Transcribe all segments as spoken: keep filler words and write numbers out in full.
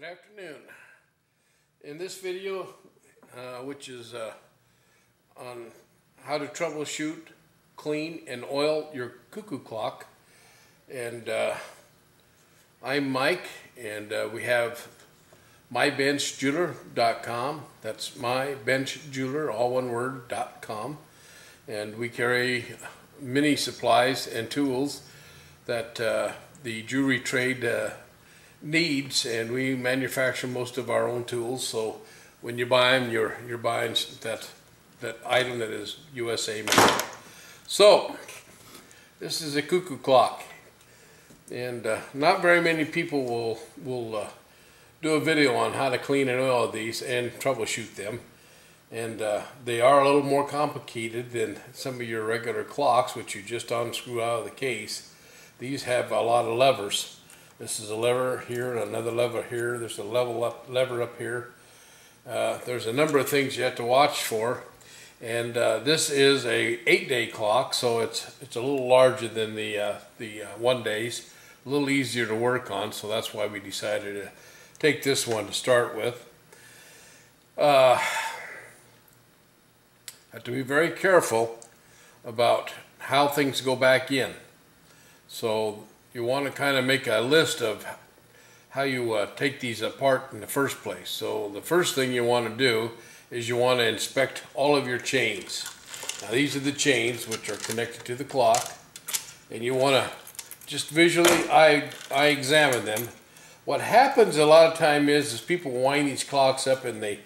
Good afternoon. In this video, uh, which is uh, on how to troubleshoot, clean, and oil your cuckoo clock, and uh, I'm Mike, and uh, we have my bench jeweler dot com. That's my bench jeweler, all one word, .com, and we carry many supplies and tools that uh, the jewelry trade Uh, needs, and we manufacture most of our own tools, so when you buy them, you're you're buying that that item that is U S A made. So this is a cuckoo clock, and uh, not very many people will will uh, do a video on how to clean and oil these and troubleshoot them, and uh, they are a little more complicated than some of your regular clocks, which you just unscrew out of the case. These have a lot of levers. This is a lever here and another lever here. There's a level up lever up here. Uh, there's a number of things you have to watch for, and uh, this is a eight-day clock, so it's it's a little larger than the uh, the uh, one days, a little easier to work on. So that's why we decided to take this one to start with. Uh, have to be very careful about how things go back in. So you want to kind of make a list of how you uh, take these apart in the first place. So the first thing you want to do is you want to inspect all of your chains. Now these are the chains which are connected to the clock, and you want to just visually eye, eye examine them. What happens a lot of time is, is people wind these clocks up and they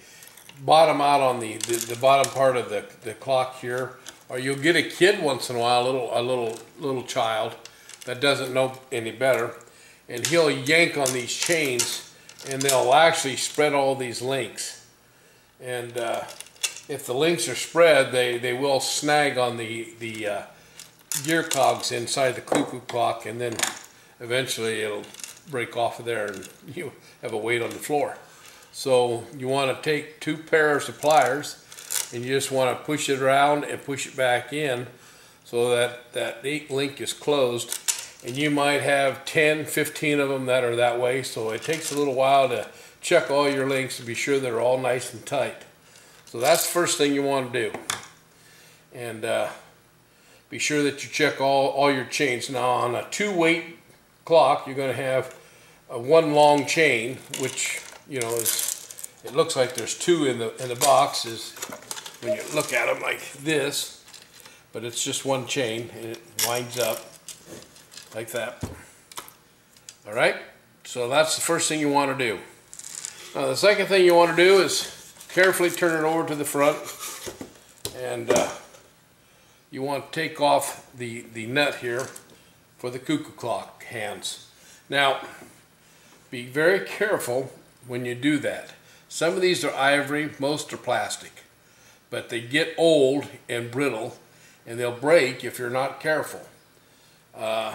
bottom out on the, the, the bottom part of the, the clock here, or you'll get a kid once in a while, a little, a little, little child that doesn't know any better, and he'll yank on these chains and they'll actually spread all these links, and uh, if the links are spread, they they will snag on the the uh, gear cogs inside the cuckoo clock, and then eventually it'll break off of there and you have a weight on the floor. So you want to take two pairs of pliers and you just want to push it around and push it back in so that that link is closed. And you might have ten, fifteen of them that are that way, so it takes a little while to check all your links to be sure they're all nice and tight. So that's the first thing you want to do. And uh, be sure that you check all, all your chains. Now on a two-weight clock, you're going to have a one long chain, which, you know, is, it looks like there's two in the, in the box is when you look at them like this, but it's just one chain and it winds up like that. All right, so that's the first thing you want to do. Now the second thing you want to do is carefully turn it over to the front, and uh, you want to take off the, the nut here for the cuckoo clock hands. Now be very careful when you do that. Some of these are ivory, most are plastic, but they get old and brittle and they'll break if you're not careful. Uh,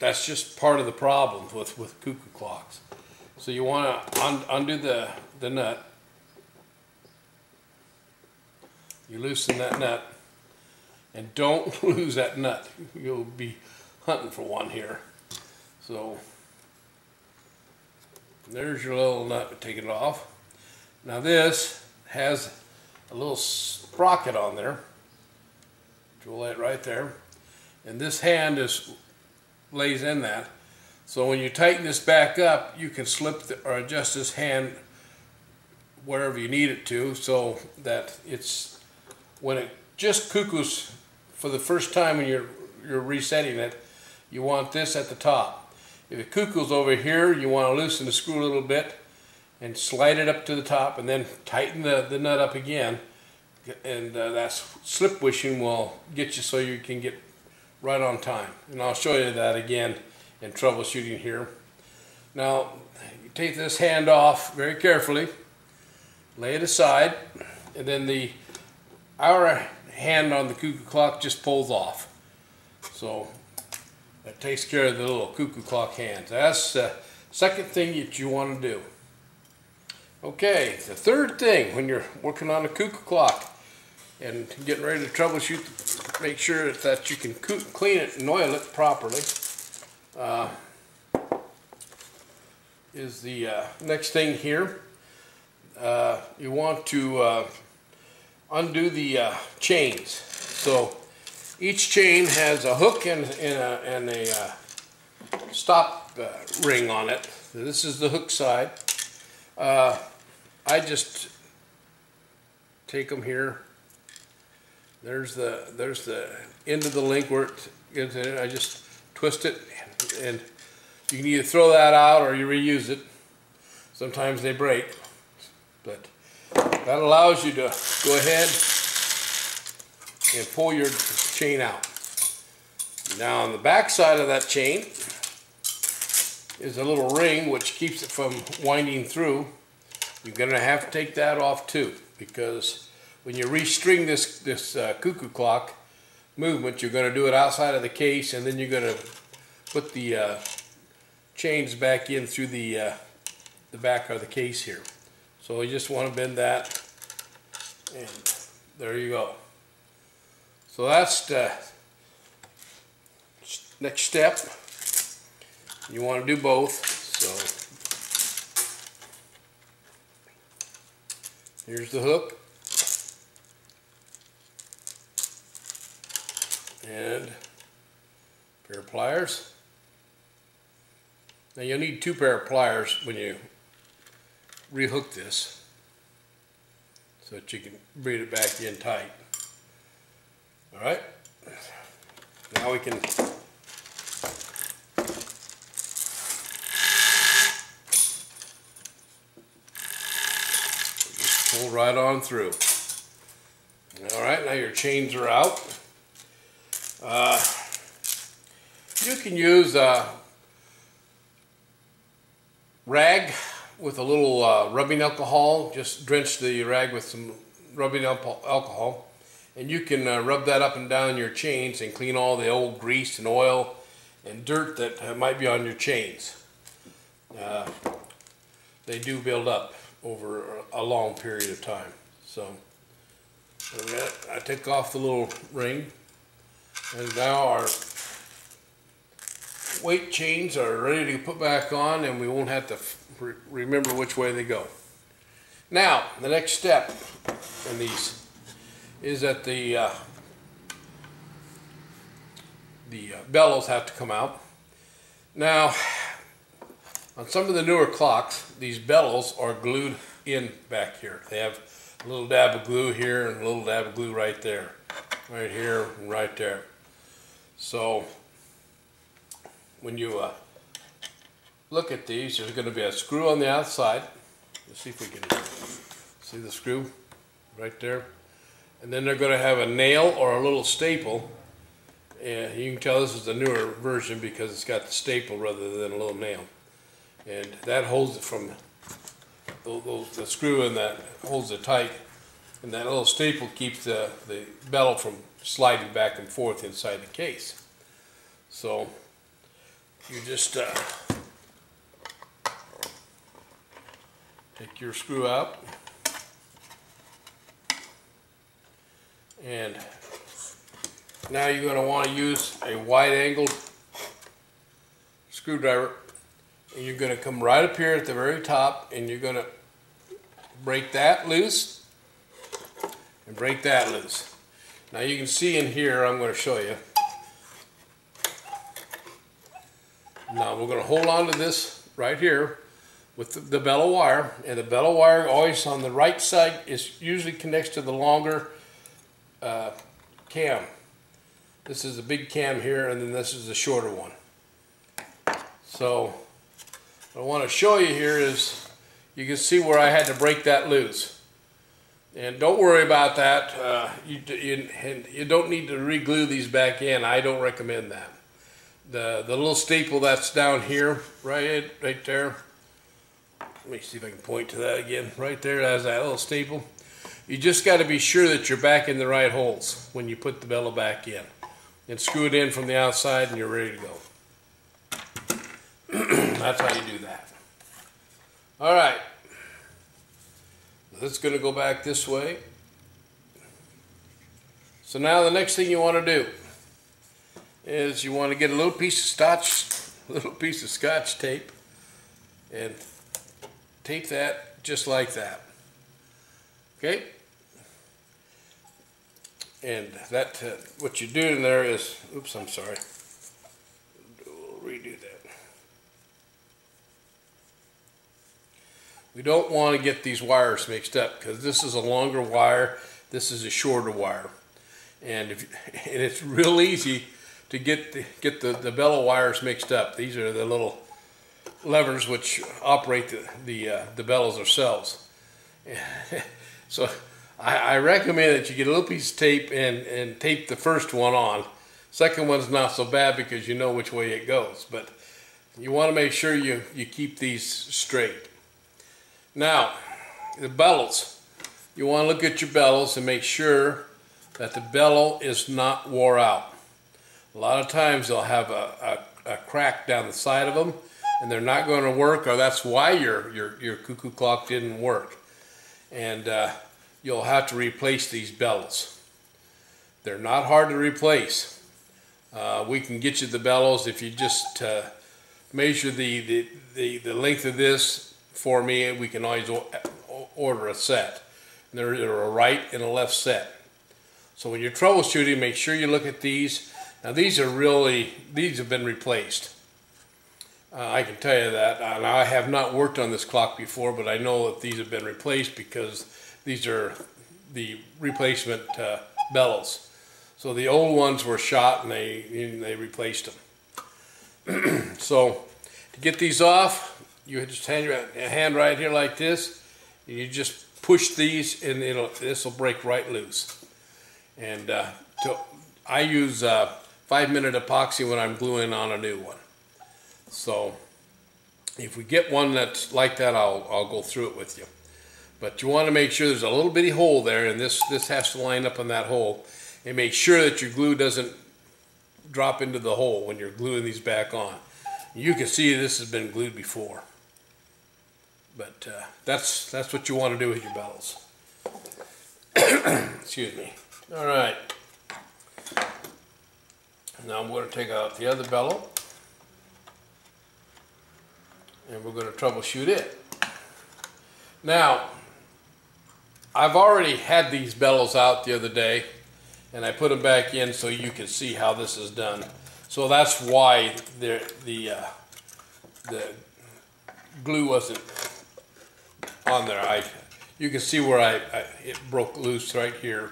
That's just part of the problem with, with cuckoo clocks. So you want to un undo the, the nut. You loosen that nut, and don't lose that nut. You'll be hunting for one here. So there's your little nut. Take it off. Now this has a little sprocket on there. Drill that right there. And this hand is lays in that, so when you tighten this back up, you can slip the, or adjust this hand wherever you need it to, so that it's when it just cuckoos for the first time when you're you're resetting it, you want this at the top. If it cuckoos over here, you want to loosen the screw a little bit and slide it up to the top, and then tighten the, the nut up again, and uh, that slip wishing will get you so you can get right on time. And I'll show you that again in troubleshooting here. Now you take this hand off very carefully, lay it aside, and then the our hand on the cuckoo clock just pulls off. So that takes care of the little cuckoo clock hands. That's the second thing that you want to do. Okay, the third thing when you're working on a cuckoo clock and getting ready to troubleshoot, make sure that you can clean it and oil it properly. Uh, is the uh, next thing here. Uh, you want to uh, undo the uh, chains. So each chain has a hook and, and a, and a uh, stop uh, ring on it. This is the hook side. Uh, I just take them here. There's the there's the end of the link where it gets in it. I just twist it, and you can either throw that out or you reuse it. Sometimes they break, but that allows you to go ahead and pull your chain out. Now on the back side of that chain is a little ring which keeps it from winding through. You're going to have to take that off too, because when you restring this, this uh, cuckoo clock movement, you're going to do it outside of the case, and then you're going to put the uh, chains back in through the, uh, the back of the case here. So you just want to bend that, and there you go. So that's the next step. You want to do both. So here's the hook. And a pair of pliers. Now you'll need two pair of pliers when you rehook this, so that you can breathe it back in tight. All right. Now we can just pull right on through. All right. Now your chains are out. Uh, you can use a rag with a little uh, rubbing alcohol. Just drench the rag with some rubbing alcohol, and you can uh, rub that up and down your chains and clean all the old grease and oil and dirt that might be on your chains. Uh, they do build up over a long period of time. So I took off the little ring. And now our weight chains are ready to put back on, and we won't have to re remember which way they go. Now, the next step in these is that the uh, the uh, bellows have to come out. Now, on some of the newer clocks, these bellows are glued in back here. They have a little dab of glue here and a little dab of glue right there, right here, and right there. So when you uh, look at these, there's going to be a screw on the outside. Let's see if we can see the screw right there. And then they're going to have a nail or a little staple. And you can tell this is the newer version because it's got the staple rather than a little nail. And that holds it from the, the, the screw, and that holds it tight. And that little staple keeps the, the bellow from sliding back and forth inside the case. So you just uh, take your screw out and now you're going to want to use a wide angled screwdriver, and you're going to come right up here at the very top, and you're going to break that loose and break that loose. Now you can see in here, I'm going to show you. Now we're going to hold on to this right here with the, the bellow wire, and the bellow wire always on the right side is usually connects to the longer uh, cam. This is a big cam here, and then this is the shorter one. So what I want to show you here is you can see where I had to break that loose. And don't worry about that. Uh, you, you, and you don't need to re-glue these back in. I don't recommend that. The, the little staple that's down here, right, right there. Let me see if I can point to that again. Right there, that's that little staple. You just got to be sure that you're back in the right holes when you put the bellow back in. And screw it in from the outside, and you're ready to go. That's how you do that. All right. It's going to go back this way. So now the next thing you want to do is you want to get a little piece of scotch, little piece of scotch tape, and tape that just like that. Okay? And that, uh, what you do in there is, oops, I'm sorry. We'll redo that. We don't want to get these wires mixed up, because this is a longer wire, this is a shorter wire. And, if, and it's real easy to get the, get the, the bellow wires mixed up. These are the little levers which operate the, the, uh, the bellows themselves. So I, I recommend that you get a little piece of tape and, and tape the first one on. Second one's not so bad because you know which way it goes, but you want to make sure you, you keep these straight. Now, the bellows. You want to look at your bellows and make sure that the bellow is not wore out. A lot of times they'll have a, a, a crack down the side of them, and they're not going to work, or that's why your, your, your cuckoo clock didn't work. And uh, you'll have to replace these bellows. They're not hard to replace. Uh, we can get you the bellows if you just uh, measure the, the, the, the length of this for me, and we can always order a set. And there are a right and a left set. So when you're troubleshooting, make sure you look at these. Now these are really, these have been replaced. Uh, I can tell you that. And I have not worked on this clock before, but I know that these have been replaced because these are the replacement uh, bellows. So the old ones were shot and they, and they replaced them. So to get these off, you just hand your hand right here like this, and you just push these, and it'll this will break right loose. And uh, to, I use uh, five-minute epoxy when I'm gluing on a new one. So if we get one that's like that, I'll I'll go through it with you. But you want to make sure there's a little bitty hole there, and this this has to line up on that hole, and make sure that your glue doesn't drop into the hole when you're gluing these back on. You can see this has been glued before. But uh, that's that's what you want to do with your bellows. Excuse me. All right. Now I'm going to take out the other bellow, and we're going to troubleshoot it. Now, I've already had these bellows out the other day, and I put them back in so you can see how this is done. So that's why the the uh, the glue wasn't on there. I, you can see where I, I it broke loose right here,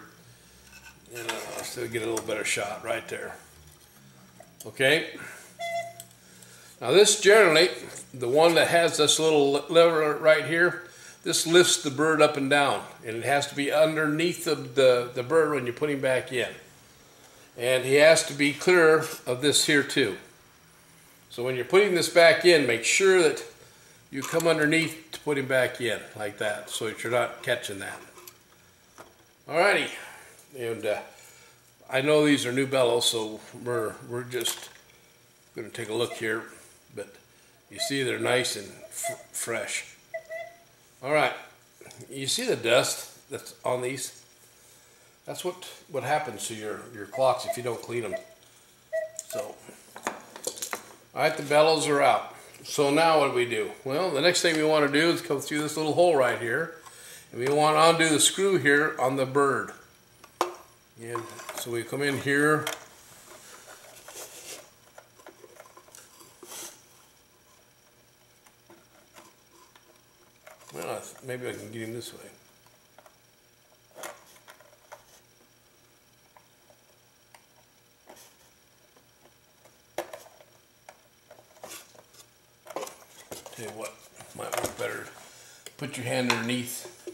and I'll still get a little better shot right there. Okay. Now this generally, the one that has this little lever right here, this lifts the bird up and down, and it has to be underneath the the, the bird when you put him back in. And he has to be clear of this here too. So when you're putting this back in, make sure that you come underneath to put him back in like that, so that you're not catching that. Alrighty, and uh, I know these are new bellows, so we're we're just going to take a look here. But you see they're nice and f fresh. All right, you see the dust that's on these. That's what, what happens to your, your clocks if you don't clean them. So, alright, the bellows are out. So now what do we do? Well, the next thing we want to do is come through this little hole right here. And we want to undo the screw here on the bird. And so we come in here. Well, maybe I can get him this way. What might work better, put your hand underneath.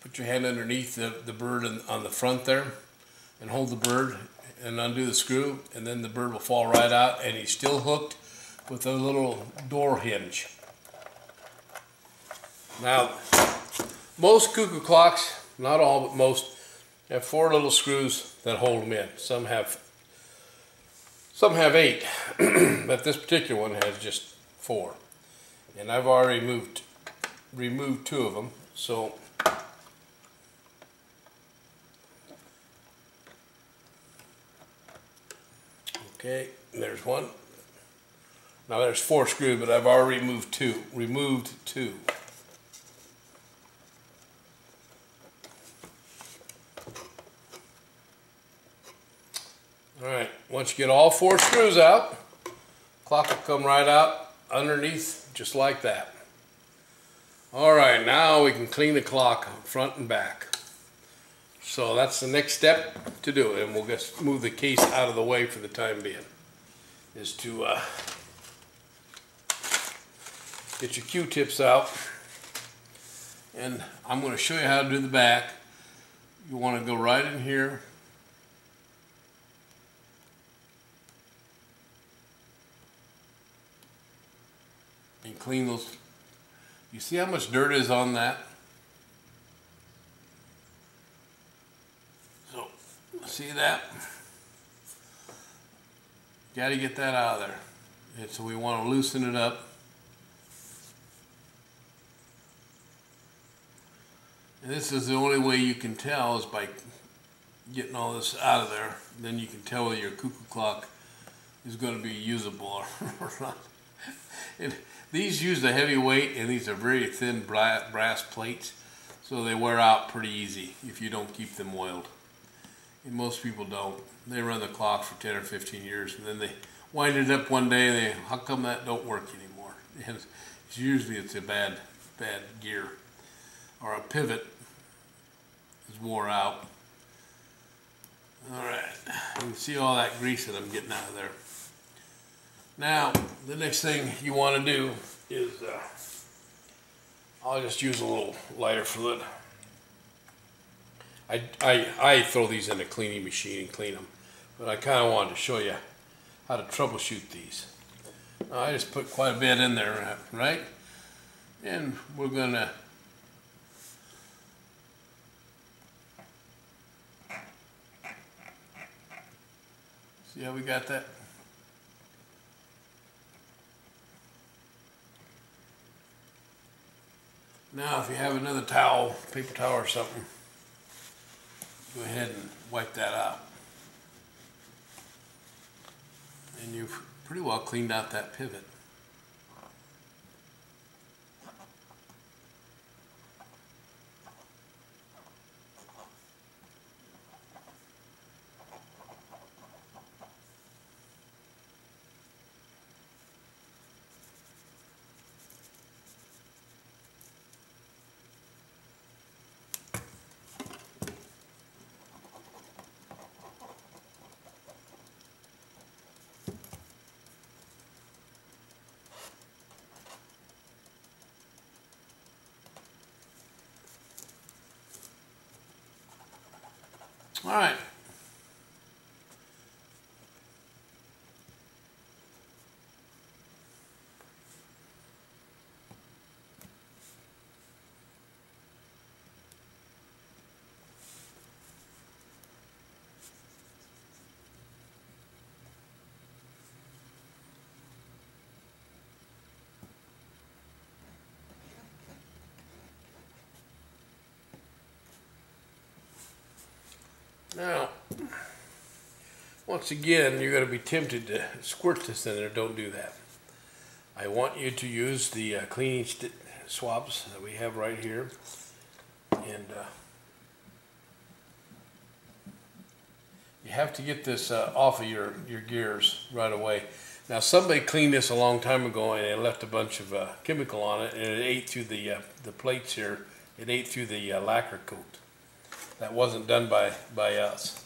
Put your hand underneath the, the bird in, on the front there, and hold the bird and undo the screw, and then the bird will fall right out, and he's still hooked with a little door hinge. Now, most cuckoo clocks, not all but most, have four little screws that hold them in. Some have, some have eight, but this particular one has just four. And I've already moved, removed two of them. So Okay, there's one. Now there's four screws, but I've already removed two. Removed two. Alright, once you get all four screws out, clock will come right out underneath, just like that. Alright, now we can clean the clock front and back. So that's the next step to do it, and we'll just move the case out of the way for the time being, is to uh, get your Q-tips out, and I'm going to show you how to do the back. You want to go right in here. And clean those. You see how much dirt is on that? So, see that? Got to get that out of there. And so we want to loosen it up. And this is the only way you can tell, is by getting all this out of there. Then you can tell whether your cuckoo clock is going to be usable or not. And these use a heavy weight, and these are very thin brass plates, so they wear out pretty easy if you don't keep them oiled. And most people don't. They run the clock for ten or fifteen years, and then they wind it up one day, and they, how come that don't work anymore? And it's usually it's a bad, bad gear, or a pivot is wore out. All right, you can see all that grease that I'm getting out of there. Now, the next thing you want to do is, uh, I'll just use a little lighter fluid. I, I, I throw these in the cleaning machine and clean them, but I kind of wanted to show you how to troubleshoot these. Now, I just put quite a bit in there, right? And we're going to see how we got that. Now, if you have another towel, paper towel or something, go ahead and wipe that out. And you've pretty well cleaned out that pivot. All right. Now, once again, you're going to be tempted to squirt this in there. Don't do that. I want you to use the uh, cleaning swabs that we have right here. And uh, you have to get this uh, off of your, your gears right away. Now, somebody cleaned this a long time ago, and it left a bunch of uh, chemical on it, and it ate through the, uh, the plates here. It ate through the uh, lacquer coat. That wasn't done by, by us.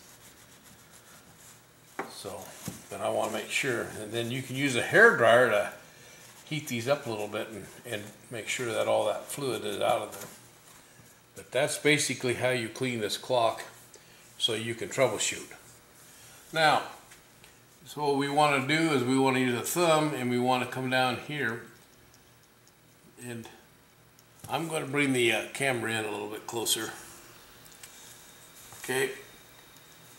So, but I want to make sure. And then you can use a hairdryer to heat these up a little bit and, and make sure that all that fluid is out of them. But that's basically how you clean this clock so you can troubleshoot. Now, so what we want to do is we want to use a thumb, and we want to come down here. And I'm going to bring the uh, camera in a little bit closer. Okay,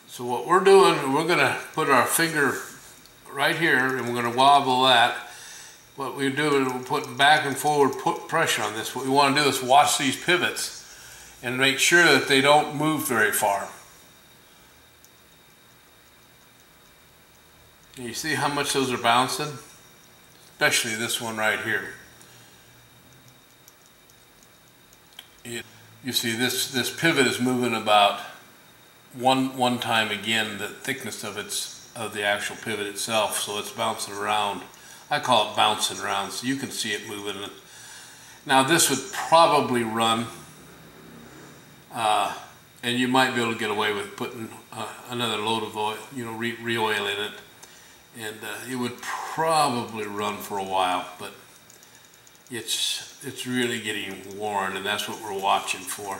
so what we're doing, we're going to put our finger right here, and we're going to wobble that. What we do is we're putting back and forward put pressure on this. What we want to do is watch these pivots and make sure that they don't move very far. And you see how much those are bouncing? Especially this one right here. It, you see this, this pivot is moving about one one time again the thickness of its of the actual pivot itself, so it's bouncing around. I call it bouncing around, so you can see it moving. Now this would probably run, uh, and you might be able to get away with putting uh, another load of oil, you know, re re-oiling it, and uh, it would probably run for a while, but it's it's really getting worn, and that's what we're watching for.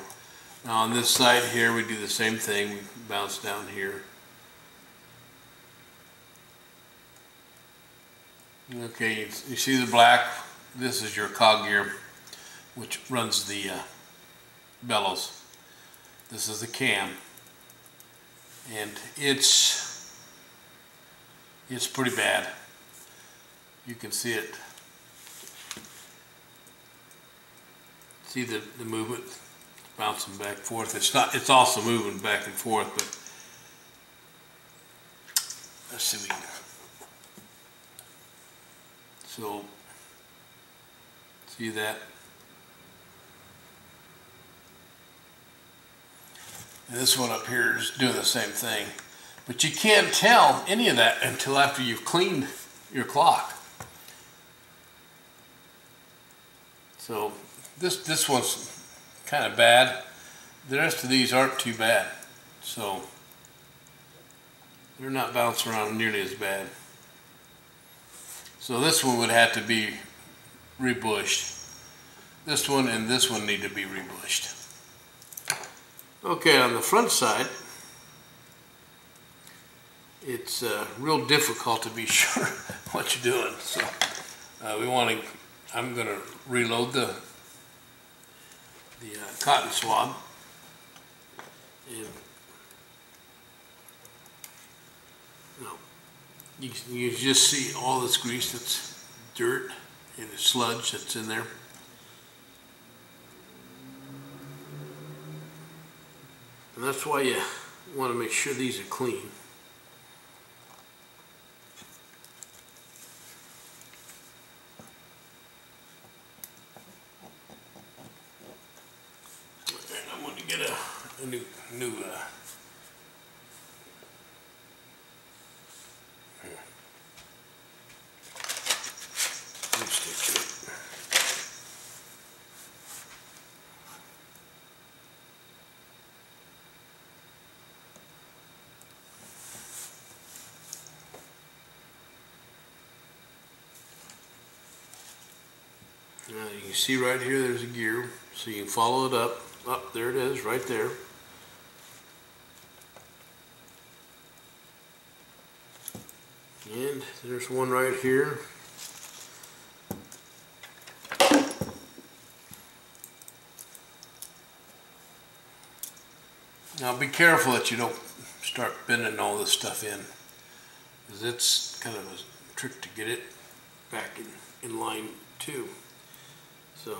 Now on this side here, we do the same thing. We bounce down here. Okay, you see the black? This is your cog gear, which runs the uh, bellows. This is the cam, and it's it's pretty bad. You can see it. See the the movement. Bouncing back and forth. It's not. It's also moving back and forth. But let's see. What we can. So see that, and this one up here is doing the same thing. But you can't tell any of that until after you've cleaned your clock. So this this one's kind of bad. The rest of these aren't too bad, so they're not bouncing around nearly as bad. So this one would have to be rebushed. This one and this one need to be rebushed. Okay, on the front side, it's uh, real difficult to be sure what you're doing. So uh, we want to. I'm going to reload the. the uh, cotton swab, and no, you, you just see all this grease, that's dirt and the sludge that's in there. And that's why you want to make sure these are clean. New, new, uh, here. New stick to it. Now you can see right here, there's a gear, so you can follow it up. Up there it is, right there. And there's one right here. Now be careful that you don't start bending all this stuff in, because it's kind of a trick to get it back in, in line too. So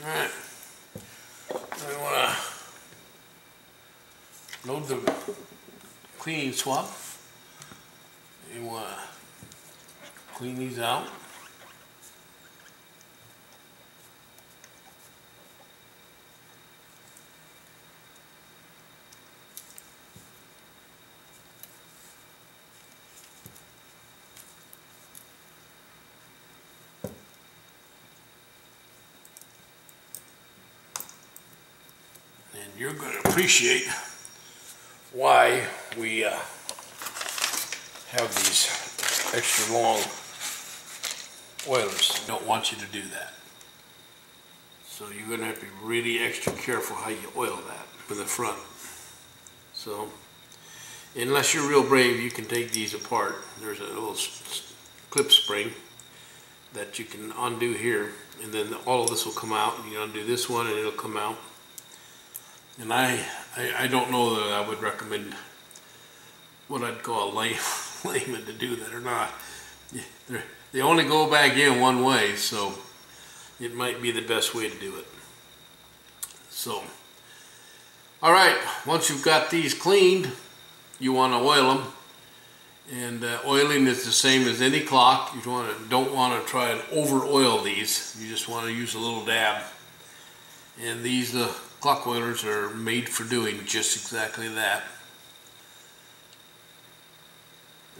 alright, we want to load the cleaning swab. You want to clean these out. You're going to appreciate why we uh, have these extra long oilers. I don't want you to do that. So you're going to have to be really extra careful how you oil that for the front. So unless you're real brave, you can take these apart. There's a little clip spring that you can undo here, and then all of this will come out. You undo this one and it'll come out. And I, I, I don't know that I would recommend what I'd call a lame, layman to do that or not. They're, they only go back in one way, so it might be the best way to do it. So, all right, once you've got these cleaned, you want to oil them. And uh, oiling is the same as any clock. You don't want to, don't want to try and over oil these. You just want to use a little dab. And these, the clock oilers, are made for doing just exactly that.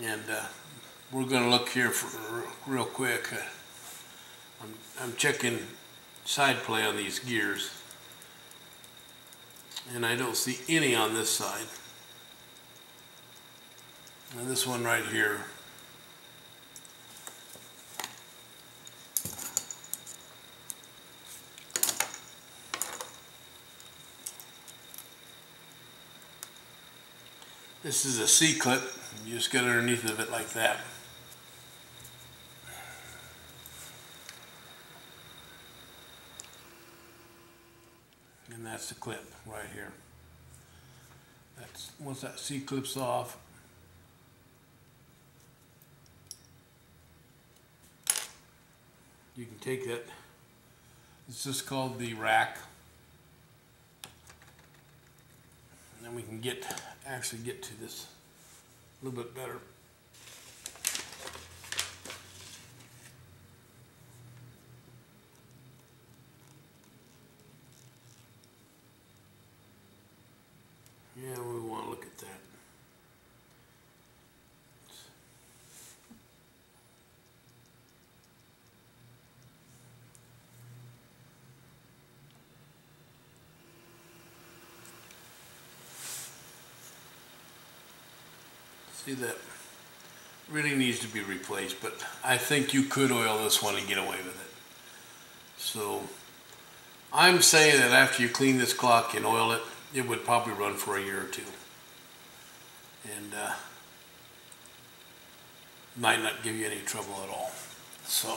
And uh, we're going to look here for real quick. Uh, I'm, I'm checking side play on these gears. And I don't see any on this side. And this one right here. This is a C-clip. You just get underneath of it like that. And that's the clip right here. That's, once that C-clip's off, you can take it. It's just called the rack. And then we can get actually get to this a little bit better. Yeah, we want to look at that. See, that really needs to be replaced, but I think you could oil this one and get away with it. So I'm saying that after you clean this clock and oil it, it would probably run for a year or two. And uh, might not give you any trouble at all. So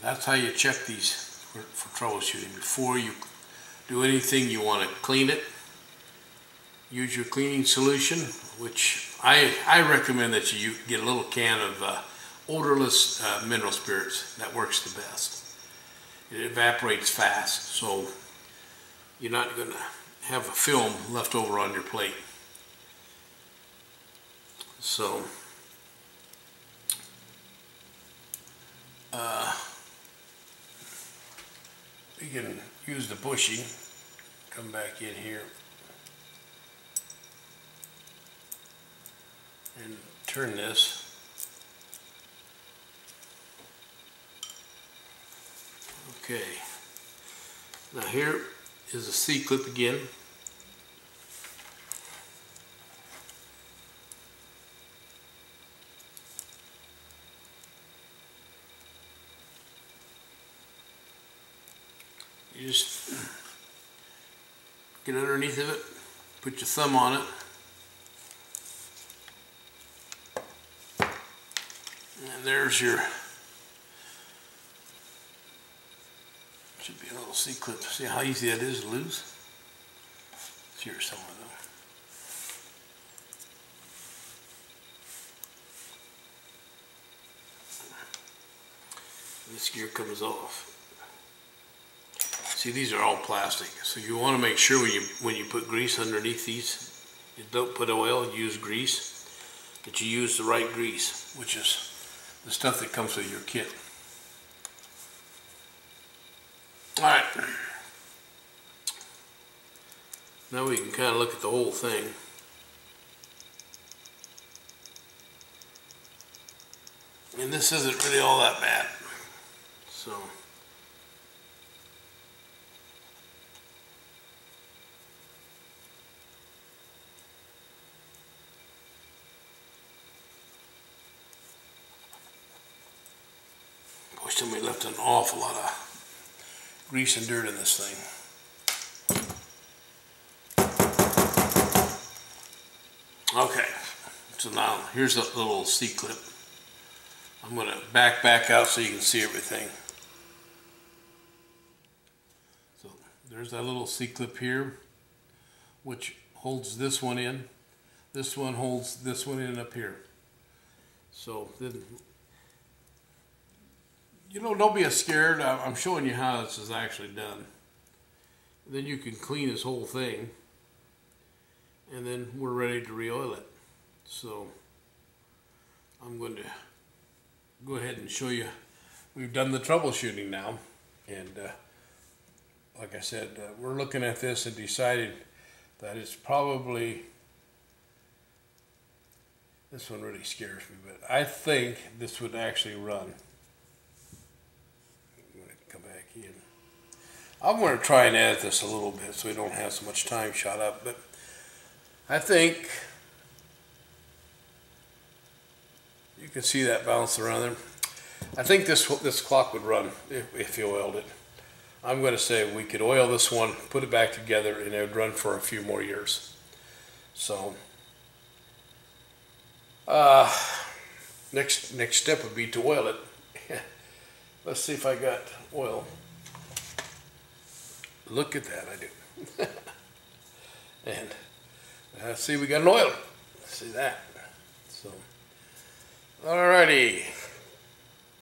that's how you check these for, for troubleshooting. Before you do anything, you want to clean it. Use your cleaning solution, which I, I recommend that you get a little can of uh, odorless uh, mineral spirits. That works the best. It evaporates fast, so you're not going to have a film left over on your plate. So, uh, we can use the bushing, come back in here, and turn this. Okay, now here is a C-clip again. You just get underneath of it, put your thumb on it. There's your, should be a little C-clip. See how easy that is to lose? It's here somewhere though. This gear comes off. See, these are all plastic, so you want to make sure when you, when you put grease underneath these, you don't put oil, use grease, that you use the right grease, which is the stuff that comes with your kit. All right. Now we can kind of look at the whole thing. And this isn't really all that bad. So somebody left an awful lot of grease and dirt in this thing. Okay, so now here's that little C-clip. I'm going to back back out so you can see everything. So there's that little C-clip here, which holds this one in. This one holds this one in up here. So then, you know, don't be scared. I'm showing you how this is actually done. Then you can clean this whole thing, and then we're ready to re-oil it. So I'm going to go ahead and show you. We've done the troubleshooting now, and uh, like I said, uh, we're looking at this and decided that it's probably, this one really scares me, but I think this would actually run. I'm going to come back in. I'm going to try and edit this a little bit so we don't have so much time shot up, but I think you can see that bounce around there. I think this this clock would run if, if you oiled it. I'm going to say we could oil this one, put it back together, and it would run for a few more years. So uh, next next step would be to oil it. Let's see if I got oil. Look at that, I do. And uh, see, we got an oil. See that? So, alrighty.